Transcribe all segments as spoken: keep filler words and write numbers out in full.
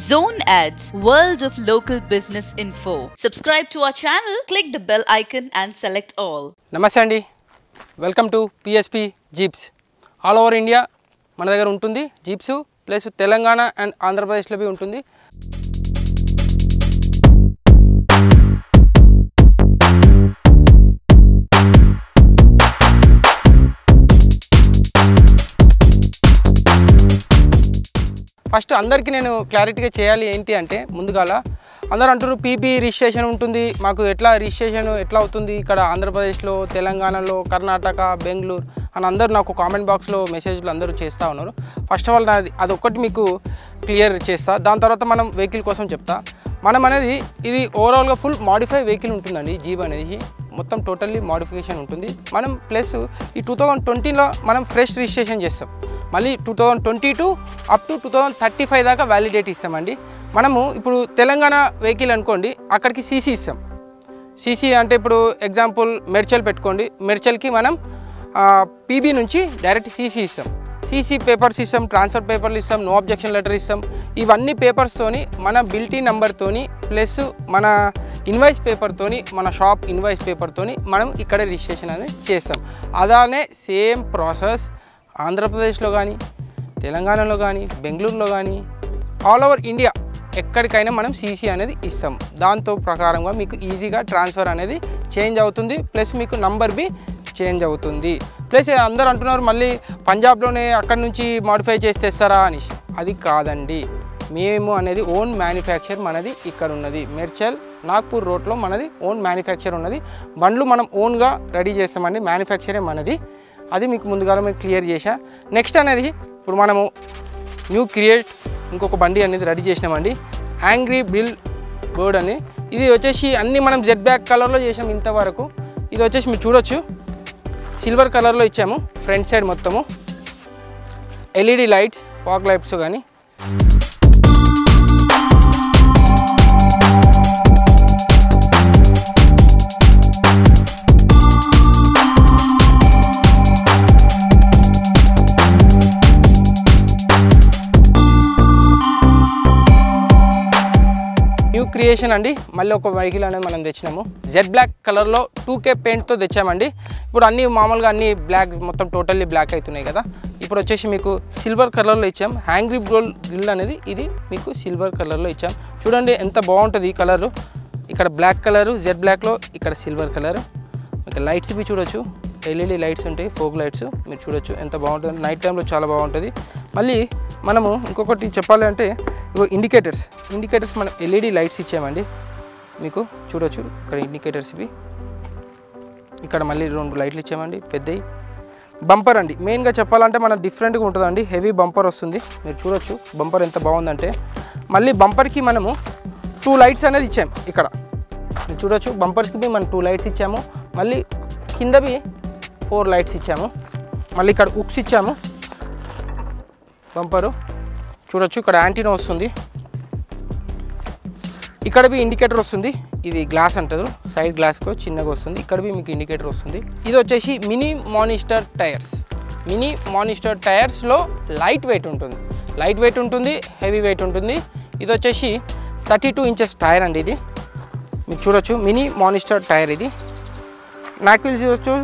Zone Ads, World of Local Business Info. Subscribe to our channel, click the bell icon and select all. Namaste Andy. Welcome to P S P Jeeps. All over India, మన దగ్గర ఉంటుంది jeeps plus Telangana and ఆంధ్రప్రదేశ్లో బి ఉంటుంది. First అందరికీ నేను క్లారిటీగా చేయాలి ఏంటి అంటే ముందుగాల అందరూ అంటారు పీపీ రిజిస్ట్రేషన్ ఉంటుంది, మాకు ఎట్లా రిజిస్ట్రేషన్ ఎట్లా అవుతుంది ఇక్కడ ఆంధ్రప్రదేశ్లో, తెలంగాణలో, కర్ణాటక, బెంగళూరు అని అందరూ నాకు కామెంట్ బాక్స్లో మెసేజ్లు అందరూ చేస్తూ ఉన్నారు. ఫస్ట్ ఆఫ్ ఆల్ నాది అదొక్కటి మీకు క్లియర్ చేస్తా, దాని తర్వాత మనం వెహికల్ కోసం చెప్తా. మనం అనేది ఇది ఓవరాల్గా ఫుల్ మాడిఫై వెహికల్ ఉంటుందండి. జీప్ అనేది మొత్తం టోటల్లీ మాడిఫికేషన్ ఉంటుంది. మనం ప్లస్ ఈ టూ థౌజండ్ ట్వంటీలో మనం ఫ్రెష్ రిజిస్ట్రేషన్ చేస్తాం, మళ్ళీ two thousand twenty two up to two thousand thirty five దాకా వ్యాలిడేట్ ఇస్తామండి. మనము ఇప్పుడు తెలంగాణ వెహికల్ అనుకోండి, అక్కడికి సీసీ ఇస్తాం. సీసీ అంటే ఇప్పుడు ఎగ్జాంపుల్ మెర్చల్ పెట్టుకోండి, మెర్చల్కి మనం పీబీ నుంచి డైరెక్ట్ సీసీ ఇస్తాం. సీసీ పేపర్స్ ఇస్తాం, ట్రాన్స్ఫర్ పేపర్లు ఇస్తాం, నో అబ్జెక్షన్ లెటర్ ఇస్తాం. ఇవన్నీ పేపర్స్తోని మన బిల్టీ నెంబర్తోని ప్లస్ మన ఇన్వాయిస్ పేపర్తోని, మన షాప్ ఇన్వాయిస్ పేపర్తోని మనం ఇక్కడ రిజిస్ట్రేషన్ అనేది చేస్తాం. అలానే సేమ్ ప్రాసెస్ ఆంధ్రప్రదేశ్లో కానీ, తెలంగాణలో కానీ, బెంగళూరులో కానీ, ఆల్ ఓవర్ ఇండియా ఎక్కడికైనా మనం సీసీ అనేది ఇస్తాం. దాంతో ప్రకారంగా మీకు ఈజీగా ట్రాన్స్ఫర్ అనేది చేంజ్ అవుతుంది, ప్లస్ మీకు నంబర్ బి చేంజ్ అవుతుంది. ప్లస్ అందరూ అంటున్నారు మళ్ళీ పంజాబ్లోనే అక్కడి నుంచి మాడిఫై చేస్తేస్తారా అనేసి, అది కాదండి. మేము అనేది ఓన్ మ్యానుఫ్యాక్చర్ మనది ఇక్కడ ఉన్నది, మెర్చల్ నాగ్పూర్ రోడ్లో మనది ఓన్ మ్యానుఫ్యాక్చర్ ఉన్నది. బండ్లు మనం ఓన్గా రెడీ చేస్తామండి, మ్యానుఫ్యాక్చరే మనది. అది మీకు ముందుగా నేను క్లియర్ చేశా. నెక్స్ట్ అనేది ఇప్పుడు మనము న్యూ క్రియేట్ ఇంకొక బండి అనేది రెడీ చేసినామండి, యాంగ్రీ బిల్ బర్డ్ అని. ఇది వచ్చేసి అన్నీ మనం జెడ్ బ్లాక్ కలర్లో చేసాము ఇంతవరకు. ఇది వచ్చేసి మీరు చూడొచ్చు, సిల్వర్ కలర్లో ఇచ్చాము. ఫ్రంట్ సైడ్ మొత్తము ఎల్ఈడి లైట్స్, ఫాగ్ లైట్స్ కానీ. క్రియేషన్ అండి. మళ్ళీ ఒక వెహికల్ అనేది మనం తెచ్చినాము, జెడ్ బ్లాక్ కలర్లో టూ కే పెయింట్తో తెచ్చామండి. ఇప్పుడు అన్నీ మామూలుగా అన్నీ బ్లాక్, మొత్తం టోటల్లీ బ్లాక్ అవుతున్నాయి కదా. ఇప్పుడు వచ్చేసి మీకు సిల్వర్ కలర్లో ఇచ్చాం, యాంగ్రీ గోల్డ్ గ్రిల్ అనేది. ఇది మీకు సిల్వర్ కలర్లో ఇచ్చాం, చూడండి ఎంత బాగుంటుంది ఈ కలరు. ఇక్కడ బ్లాక్ కలరు, జెడ్ బ్లాక్లో ఇక్కడ సిల్వర్ కలరు. మీకు లైట్స్ బి చూడొచ్చు, ఎల్ఈడి లైట్స్ ఉంటాయి, ఫోగ్ లైట్స్ మీరు చూడొచ్చు ఎంత బాగుంటుంది. నైట్ టైంలో చాలా బాగుంటుంది. మళ్ళీ మనము ఇంకొకటి చెప్పాలి అంటే ఇగో ఇండికేటర్స్, ఇండికేటర్స్ మనం ఎల్ఈడి లైట్స్ ఇచ్చామండి. మీకు చూడొచ్చు ఇక్కడ ఇండికేటర్స్వి, ఇక్కడ మళ్ళీ రెండు లైట్లు ఇచ్చామండి పెద్దవి. బంపర్ అండి మెయిన్గా చెప్పాలంటే మనం డిఫరెంట్గా ఉంటుందండి, హెవీ బంపర్ వస్తుంది. మీరు చూడొచ్చు బంపర్ ఎంత బాగుందంటే. మళ్ళీ బంపర్కి మనము టూ లైట్స్ అనేది ఇచ్చాము ఇక్కడ, మీరు చూడొచ్చు. బంపర్స్కి మనం టూ లైట్స్ ఇచ్చాము, మళ్ళీ కిందవి ఫోర్ లైట్స్ ఇచ్చాము. మళ్ళీ ఇక్కడ ఉక్స్ ఇచ్చాము. బంపరు చూడొచ్చు, ఇక్కడ యాంటీనా వస్తుంది, ఇక్కడ బి ఇండికేటర్ వస్తుంది. ఇది గ్లాస్ అంటారు, సైడ్ గ్లాస్కు చిన్నగా వస్తుంది. ఇక్కడ బి మీకు ఇండికేటర్ వస్తుంది. ఇది వచ్చేసి mini monster tyres, mini monster టైర్స్లో లైట్ వెయిట్ ఉంటుంది, లైట్ వెయిట్ ఉంటుంది, హెవీ వెయిట్ ఉంటుంది. ఇది వచ్చేసి థర్టీ టూ ఇంచెస్ టైర్ అండి. ఇది మీరు చూడొచ్చు మినీ మానిస్టర్ టైర్. ఇది నాకు చూడొచ్చు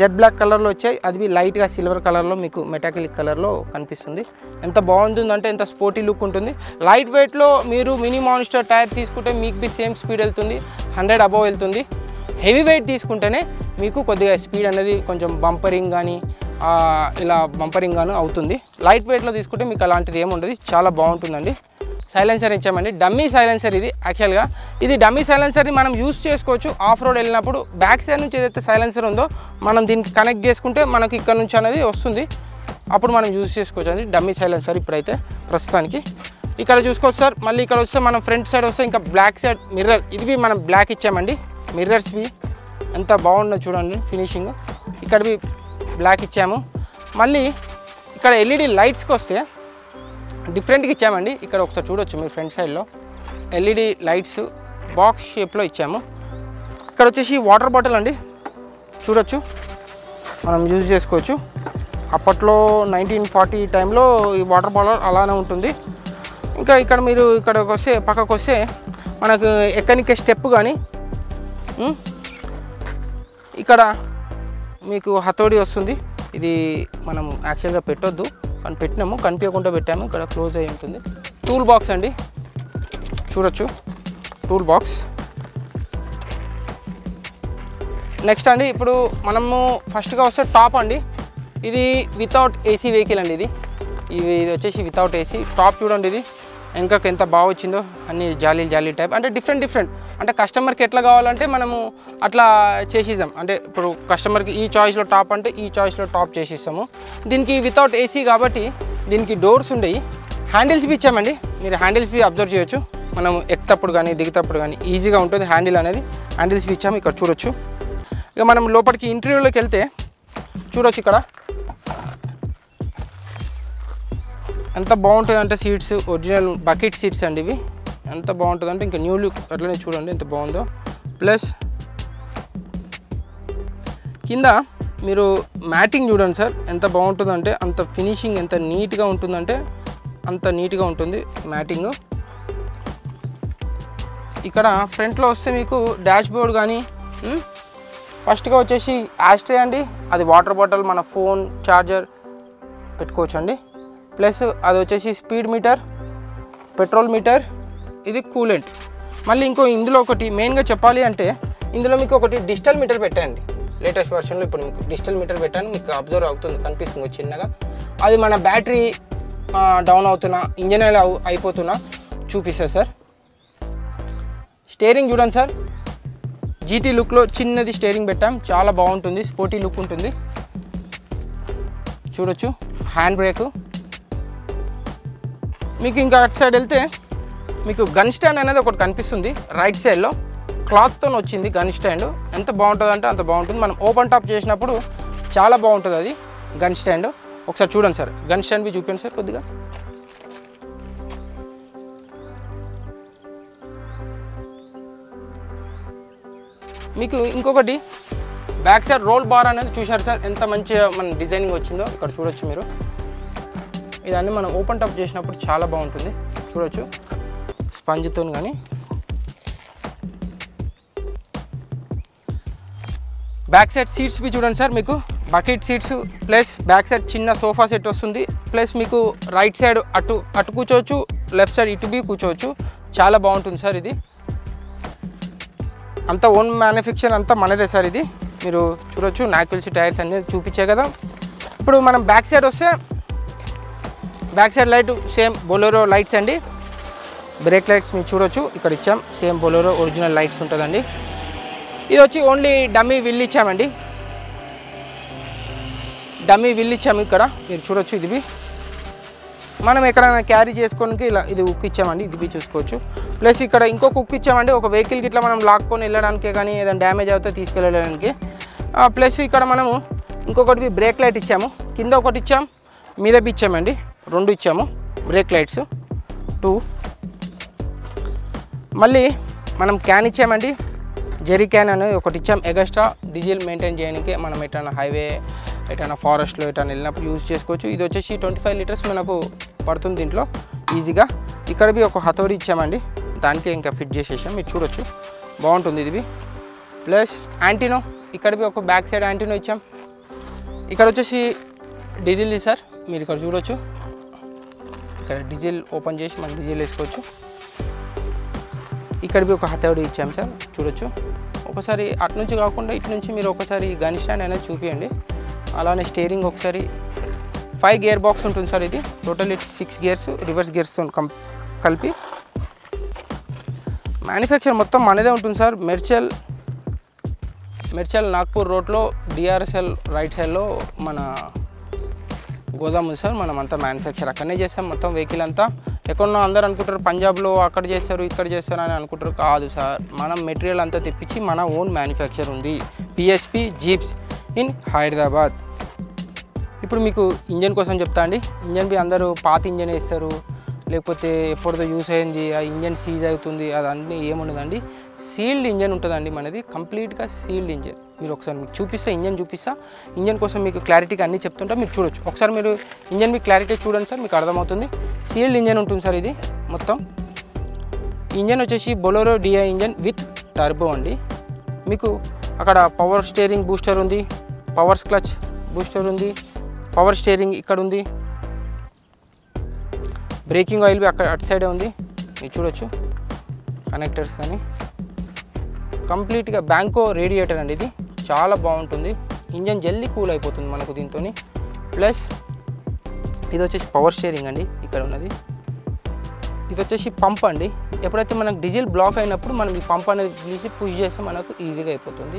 జెడ్ బ్లాక్ కలర్లో వచ్చాయి, అది లైట్గా సిల్వర్ కలర్లో మీకు మెటాలిక్ కలర్లో కనిపిస్తుంది. ఎంత బాగుంటుందంటే ఎంత స్పోర్టీ లుక్ ఉంటుంది. లైట్ వెయిట్లో మీరు మినీ మాన్స్టర్ టైర్ తీసుకుంటే మీకు బి సేమ్ స్పీడ్ వెళ్తుంది, హండ్రెడ్ అబవ్ వెళ్తుంది. హెవీ వెయిట్ తీసుకుంటేనే మీకు కొద్దిగా స్పీడ్ అనేది కొంచెం బంపరింగ్ కానీ ఇలా బంపరింగ్ కానీ అవుతుంది. లైట్ వెయిట్లో తీసుకుంటే మీకు అలాంటిది ఏముండదు, చాలా బాగుంటుందండి. సైలెన్సర్ ఇచ్చామండి, డమ్మీ సైలెన్సర్ ఇది. యాక్చువల్గా ఇది డమ్మీ సైలెన్సర్ని మనం యూజ్ చేసుకోవచ్చు ఆఫ్ రోడ్ వెళ్ళినప్పుడు. బ్యాక్ సైడ్ నుంచి ఏదైతే సైలెన్సర్ ఉందో మనం దీనికి కనెక్ట్ చేసుకుంటే మనకి ఇక్కడ నుంచి అనేది వస్తుంది, అప్పుడు మనం యూజ్ చేసుకోవచ్చు అండి డమ్మీ సైలెన్సర్ ఇప్పుడైతే ప్రస్తుతానికి. ఇక్కడ చూసుకోవచ్చు సార్. మళ్ళీ ఇక్కడ వస్తే మనం ఫ్రంట్ సైడ్ వస్తే ఇంకా బ్లాక్ సైడ్ మిర్రర్, ఇది మనం బ్లాక్ ఇచ్చామండి. మిర్రర్స్వి ఎంత బాగుందో చూడండి ఫినిషింగ్, ఇక్కడవి బ్లాక్ ఇచ్చాము. మళ్ళీ ఇక్కడ ఎల్ఈడి లైట్స్కి వస్తే డిఫరెంట్గా ఇచ్చామండి. ఇక్కడ ఒకసారి చూడొచ్చు మీరు ఫ్రంట్ సైడ్లో ఎల్ఈడి లైట్స్ బాక్స్ షేప్లో ఇచ్చాము. ఇక్కడ వచ్చేసి వాటర్ బాటిల్ అండి, చూడొచ్చు మనం యూజ్ చేసుకోవచ్చు. అప్పట్లో నైన్టీన్ ఫార్టీ టైంలో ఈ వాటర్ బాటిల్ అలానే ఉంటుంది. ఇంకా ఇక్కడ మీరు ఇక్కడికి వస్తే పక్కకు వస్తే మనకు ఎక్కడికే స్టెప్ కానీ ఇక్కడ మీకు హతోడి వస్తుంది. ఇది మనం యాక్చువల్గా పెట్టొద్దు కానీ పెట్టినాము, కనిపించకుండా పెట్టాము. ఇక్కడ క్లోజ్ అయి ఉంటుంది. టూల్ బాక్స్ అండి, చూడొచ్చు టూల్ బాక్స్. నెక్స్ట్ అండి ఇప్పుడు మనము ఫస్ట్గా వస్తే టాప్ అండి. ఇది వితౌట్ ఏసీ వెహికల్ అండి. ఇది ఇవి ఇది వచ్చేసి వితౌట్ ఏసీ. టాప్ చూడండి, ఇది వెనకకి ఎంత బాగా వచ్చిందో. అన్ని జాలీ జాలీ టైప్ అంటే డిఫరెంట్ డిఫరెంట్ అంటే కస్టమర్కి ఎట్లా కావాలంటే మనము అట్లా చేసిద్దాం. అంటే ఇప్పుడు కస్టమర్కి ఈ చాయిస్లో టాప్ అంటే ఈ చాయిస్లో టాప్ చేసిస్తాము. దీనికి వితౌట్ ఏసీ కాబట్టి దీనికి డోర్స్ ఉండేవి, హ్యాండిల్స్ బి ఇచ్చామండి. మీరు హ్యాండిల్స్ బి అబ్జర్వ్ చేయొచ్చు, మనం ఎక్కినప్పుడు కానీ దిగినప్పుడు కానీ ఈజీగా ఉంటుంది హ్యాండిల్ అనేది. హ్యాండిల్స్ బి ఇచ్చాము, ఇక్కడ చూడొచ్చు. ఇక మనం లోపలికి ఇంటర్వ్యూలోకి వెళ్తే చూడొచ్చు ఇక్కడ ఎంత బాగుంటుంది అంటే సీట్స్ ఒరిజినల్ బకెట్ సీట్స్ అండి. ఇవి ఎంత బాగుంటుంది అంటే ఇంకా న్యూ లుక్ అట్లనే చూడండి ఎంత బాగుందో. ప్లస్ కింద మీరు మ్యాటింగ్ చూడండి సార్, ఎంత బాగుంటుందంటే అంత ఫినిషింగ్ ఎంత నీట్గా ఉంటుందంటే అంత నీట్గా ఉంటుంది మ్యాటింగ్. ఇక్కడ ఫ్రంట్లో వస్తే మీకు డాష్బోర్డ్ కానీ ఫస్ట్గా వచ్చేసి యాస్ట్రే అండి. అది వాటర్ బాటిల్, మన ఫోన్ ఛార్జర్ పెట్టుకోవచ్చు అండి. ప్లస్ అది వచ్చేసి స్పీడ్ మీటర్, పెట్రోల్ మీటర్, ఇది కూలెంట్. మళ్ళీ ఇంకో ఇందులో ఒకటి మెయిన్గా చెప్పాలి అంటే ఇందులో మీకు ఒకటి డిజిటల్ మీటర్ పెట్టండి. లేటెస్ట్ వర్షన్లో ఇప్పుడు మీకు డిజిటల్ మీటర్ పెట్టాను, మీకు అబ్జర్వ్ అవుతుంది కనిపిస్తుంది చిన్నగా. అది మన బ్యాటరీ డౌన్ అవుతున్నా ఇంజన్ ఆయిల్ అయిపోతున్నా చూపిస్తుంది సార్. స్టీరింగ్ చూడండి సార్, జీటీ లుక్లో చిన్నది స్టీరింగ్ పెట్టాం, చాలా బాగుంటుంది, స్పోర్టీ లుక్ ఉంటుంది. చూడొచ్చు హ్యాండ్ బ్రేకు. మీకు ఇంకా అటు సైడ్ వెళ్తే మీకు గన్ స్టాండ్ అనేది ఒకటి కనిపిస్తుంది రైట్ సైడ్లో, క్లాత్తో వచ్చింది గన్ స్టాండ్. ఎంత బాగుంటుంది అంటే అంత బాగుంటుంది. మనం ఓపెన్ టాప్ చేసినప్పుడు చాలా బాగుంటుంది అది గన్ స్టాండ్. ఒకసారి చూడండి సార్, గన్ స్టాండ్ బి చూపించండి సార్ కొద్దిగా. మీకు ఇంకొకటి బ్యాక్ సైడ్ రోల్ బార్ అనేది చూశారు సార్, ఎంత మంచిగా మన డిజైనింగ్ వచ్చిందో ఇక్కడ చూడొచ్చు మీరు. ఇదన్నీ మనం ఓపెన్ టాప్ చేసినప్పుడు చాలా బాగుంటుంది. చూడొచ్చు స్పంజ్తో కానీ. బ్యాక్ సైడ్ సీట్స్ బి చూడండి సార్, మీకు bucket seats. Plus back side చిన్న సోఫా సెట్ వస్తుంది. ప్లస్ మీకు రైట్ సైడ్ అటు అటు కూర్చోవచ్చు, లెఫ్ట్ సైడ్ ఇటు బి కూర్చోవచ్చు. చాలా బాగుంటుంది సార్ ఇది. అంతా ఓన్ మ్యానుఫ్యాక్చర్ అంతా మనదే సార్ ఇది. మీరు చూడొచ్చు నాకిల్స్ టైర్స్ అన్నీ చూపించే కదా. ఇప్పుడు మనం బ్యాక్ సైడ్ వస్తే back side light same Bolero lights అండి. బ్రేక్ లైట్స్ మీరు చూడొచ్చు ఇక్కడ ఇచ్చాం, సేమ్ బొలెరో ఒరిజినల్ లైట్స్ ఉంటుందండి. ఇది వచ్చి ఓన్లీ డమ్మీ విల్ ఇచ్చామండి, డమ్మీ విల్ ఇచ్చాము ఇక్కడ మీరు చూడొచ్చు. ఇది మనం ఎక్కడైనా క్యారీ చేసుకోవడానికి ఇలా ఇది ఉక్కు ఇచ్చామండి, ఇది చూసుకోవచ్చు. ప్లస్ ఇక్కడ ఇంకొక ఉక్కు ఇచ్చామండి, ఒక వెహికల్కి ఇట్లా మనం లాక్కొని వెళ్ళడానికే కానీ ఏదైనా డ్యామేజ్ అవుతే తీసుకెళ్ళడానికి. ప్లస్ ఇక్కడ మనము ఇంకొకటి బ్రేక్ లైట్ ఇచ్చాము, కింద ఒకటి ఇచ్చాం మీద బి ఇచ్చామండి, రెండు ఇచ్చాము బ్రేక్ లైట్స్ టూ. మళ్ళీ మనం క్యాన్ ఇచ్చామండి, జెరీ క్యాన్ అనేది ఒకటి ఇచ్చాం ఎగస్ట్రా, డీజిల్ మెయింటైన్ చేయడానికి మనం ఎటైనా హైవే ఎటైనా ఫారెస్ట్లో ఎటైనా వెళ్ళినప్పుడు యూజ్ చేసుకోవచ్చు. ఇది వచ్చేసి ట్వంటీ ఫైవ్ లీటర్స్ మనకు పడుతుంది దీంట్లో ఈజీగా. ఇక్కడ బి ఒక హతోడి ఇచ్చామండి, దానికి ఇంకా ఫిట్ చేసేసాం మీరు చూడొచ్చు బాగుంటుంది ఇది. ప్లస్ యాంటీనో, ఇక్కడ బి ఒక బ్యాక్ సైడ్ యాంటీనో ఇచ్చాం. ఇక్కడ వచ్చేసి డీజిల్ సార్, మీరు ఇక్కడ చూడొచ్చు ఇక్కడ డీజిల్ ఓపెన్ చేసి మనం డీజిల్ వేసుకోవచ్చు. ఇక్కడ బి ఒక హతోడి ఇచ్చాం సార్ చూడొచ్చు. ఒకసారి అటు నుంచి కాకుండా ఇటు నుంచి మీరు ఒకసారి గన్ స్టాండ్ అనేది చూపియండి. అలానే స్టీరింగ్ ఒకసారి. ఫైవ్ గేర్ బాక్స్ ఉంటుంది సార్ ఇది, total it six gears reverse గేర్స్తో కం కలిపి మ్యానుఫ్యాక్చర్ మొత్తం మనదే ఉంటుంది సార్. మెర్చల్ మెర్చల్ నాగ్పూర్ రోడ్లో డిఆర్ఎస్ఎల్ రైట్ సైడ్లో మన గోదాం ఉంది సార్, మనం అంతా మ్యానుఫ్యాక్చర్ అక్కడనే చేస్తాం మొత్తం వెహికల్ అంతా. ఎక్కడో అందరు అనుకుంటారు పంజాబ్లో అక్కడ చేస్తారు ఇక్కడ చేస్తారు అని అనుకుంటారు, కాదు సార్. మనం మెటీరియల్ అంతా తెప్పించి మన ఓన్ మ్యానుఫ్యాక్చర్ ఉంది పిఎస్పీ జీప్స్ ఇన్ హైదరాబాద్. ఇప్పుడు మీకు ఇంజన్ కోసం చెప్తా అండి. ఇంజన్ బి అందరూ పాత ఇంజన్ వేస్తారు, లేకపోతే ఎప్పుడుతో యూస్ అయింది ఆ ఇంజన్ సీజ్ అవుతుంది, అదన్నీ ఏముండదండి. సీల్డ్ ఇంజన్ ఉంటుందండి మనది, కంప్లీట్గా సీల్డ్ ఇంజన్. మీరు ఒకసారి మీకు చూపిస్తా ఇంజన్ చూపిస్తా, ఇంజన్ కోసం మీకు క్లారిటీగా అన్నీ చెప్తుంటా మీరు చూడొచ్చు. ఒకసారి మీరు ఇంజన్ మీకు క్లారిటీ చూడండి సార్, మీకు అర్థమవుతుంది. సీల్డ్ ఇంజన్ ఉంటుంది సార్ ఇది, మొత్తం ఇంజన్ వచ్చేసి Bolero DI engine with turbo అండి. మీకు అక్కడ పవర్ స్టీరింగ్ బూస్టర్ ఉంది, పవర్ క్లచ్ బూస్టర్ ఉంది, పవర్ స్టీరింగ్ ఇక్కడ ఉంది, బ్రేకింగ్ ఆయిల్ అక్కడ అటు సైడే ఉంది. మీరు చూడొచ్చు కనెక్టర్స్ కానీ కంప్లీట్గా బ్యాంకో రేడియేటర్ అండి. ఇది చాలా బాగుంటుంది, ఇంజన్ జల్దీ కూల్ అయిపోతుంది మనకు దీంతో. ప్లస్ ఇది వచ్చేసి పవర్ స్టీరింగ్ అండి ఇక్కడ ఉన్నది. ఇది వచ్చేసి పంప్ అండి. ఎప్పుడైతే మనకు డీజిల్ బ్లాక్ అయినప్పుడు మనం ఈ పంప్ అనేది తీసి పుష్ చేస్తే మనకు ఈజీగా అయిపోతుంది.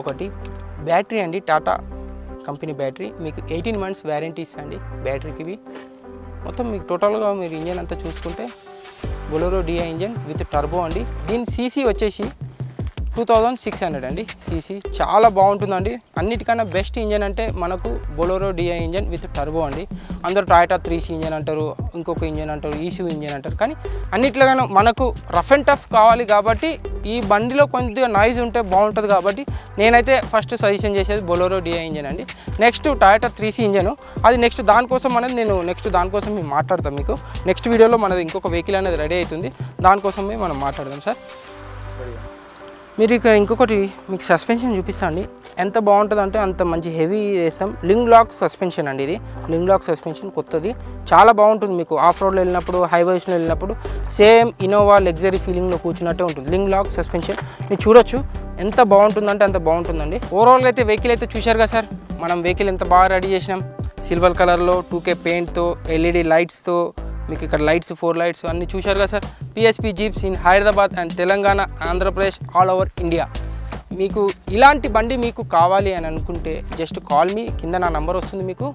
ఒకటి బ్యాటరీ అండి, టాటా కంపెనీ బ్యాటరీ. మీకు ఎయిటీన్ మంత్స్ వ్యారంటీ ఇస్తండి బ్యాటరీకి. ఇవి మొత్తం మీకు టోటల్గా మీరు ఇంజన్ అంతా చూసుకుంటే Bolero DI engine with turbo అండి. దీని సీసీ వచ్చేసి టూ థౌజండ్ సిక్స్ హండ్రెడ్ అండి సీసీ. చాలా బాగుంటుందండి. అన్నిటికన్నా బెస్ట్ ఇంజన్ అంటే మనకు Bolero DI engine with turbo అండి. అందరూ టయోటా త్రీ సీ ఇంజన్ అంటారు, ఇంకొక ఇంజన్ అంటారు, ఈసీ ఇంజన్ అంటారు. కానీ అన్నిట్లోగానూ మనకు రఫ్ అండ్ టఫ్ కావాలి కాబట్టి ఈ బండిలో కొద్దిగా నాయిస్ ఉంటే బాగుంటుంది కాబట్టి నేనైతే ఫస్ట్ సజెషన్ చేసేది బొలెరో డిఐ ఇంజన్ అండి. Next Toyota three C engine, అది నెక్స్ట్ దానికోసం అనేది నేను నెక్స్ట్ దానికోసం మేము మాట్లాడతాం. మీకు నెక్స్ట్ వీడియోలో మనది ఇంకొక వెహికల్ అనేది రెడీ అవుతుంది, దానికోసమే మనం మాట్లాడదాం సార్. మీరు ఇక్కడ ఇంకొకటి మీకు సస్పెన్షన్ చూపిస్తాండి. ఎంత బాగుంటుందంటే అంత మంచి హెవీ వేసాం. లింక్ లాక్ సస్పెన్షన్ అండి ఇది. లింక్ లాక్ సస్పెన్షన్ కొత్తది, చాలా బాగుంటుంది. మీకు ఆఫ్ రోడ్లో వెళ్ళినప్పుడు, హైవేస్లో వెళ్ళినప్పుడు సేమ్ ఇన్నోవా లగ్జరీ ఫీలింగ్లో కూర్చున్నట్టే ఉంటుంది. లింక్ లాక్ సస్పెన్షన్ మీరు చూడొచ్చు ఎంత బాగుంటుందంటే అంత బాగుంటుందండి. ఓవరాల్గా అయితే వెహికల్ అయితే చూశారు కదా సార్, మనం వెహికల్ ఎంత బాగా రెడీ చేసినాం. సిల్వర్ కలర్లో టూకే పెయింట్తో, ఎల్ఈడి లైట్స్తో, మీకు ఇక్కడ లైట్స్ ఫోర్ లైట్స్ అన్నీ చూశారు కదా sir. PSP jeeps in Hyderabad and Telangana, Andhra Pradesh, all over India. మీకు ఇలాంటి బండి మీకు కావాలి అని అనుకుంటే జస్ట్ కాల్ మీ, కింద నా నంబర్ వస్తుంది. మీకు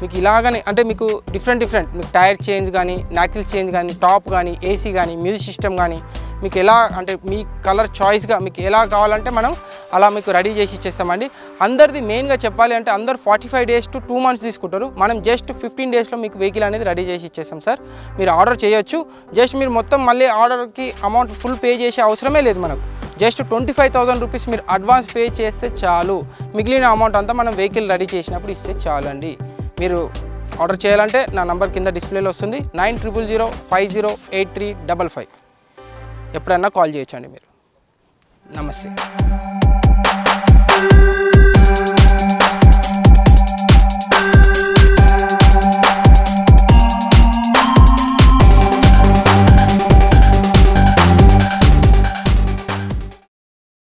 మీకు ఇలాగనే అంటే మీకు డిఫరెంట్ డిఫరెంట్ మీకు టైర్ చేంజ్ కానీ, నాకిల్ చేంజ్ కానీ, టాప్ కానీ, ఏసీ కానీ, మ్యూజిక్ సిస్టమ్ కానీ, మీకు ఎలా అంటే మీ కలర్ చాయిస్గా మీకు ఎలా కావాలంటే మనం అలా మీకు రెడీ చేసి ఇచ్చేస్తామండి. అందరిది మెయిన్గా చెప్పాలి అంటే అందరు forty five days to two months తీసుకుంటారు. మనం జస్ట్ ఫిఫ్టీన్ డేస్లో మీకు వెహికల్ అనేది రెడీ చేసి ఇచ్చేస్తాం సార్. మీరు ఆర్డర్ చేయొచ్చు. జస్ట్ మీరు మొత్తం మళ్ళీ ఆర్డర్కి అమౌంట్ ఫుల్ పే చేసే అవసరమే లేదు మనకు. Just twenty five thousand rupees మీరు అడ్వాన్స్ పే చేస్తే చాలు. మిగిలిన అమౌంట్ అంతా మనం వెహికల్ రెడీ చేసినప్పుడు ఇస్తే చాలండి. మీరు ఆర్డర్ చేయాలంటే నా నంబర్ కింద డిస్ప్లేలో వస్తుంది, nine triple zero five zero eight three double five. ఎప్పుడన్నా కాల్ చేయొచ్చండి మీరు. నమస్తే.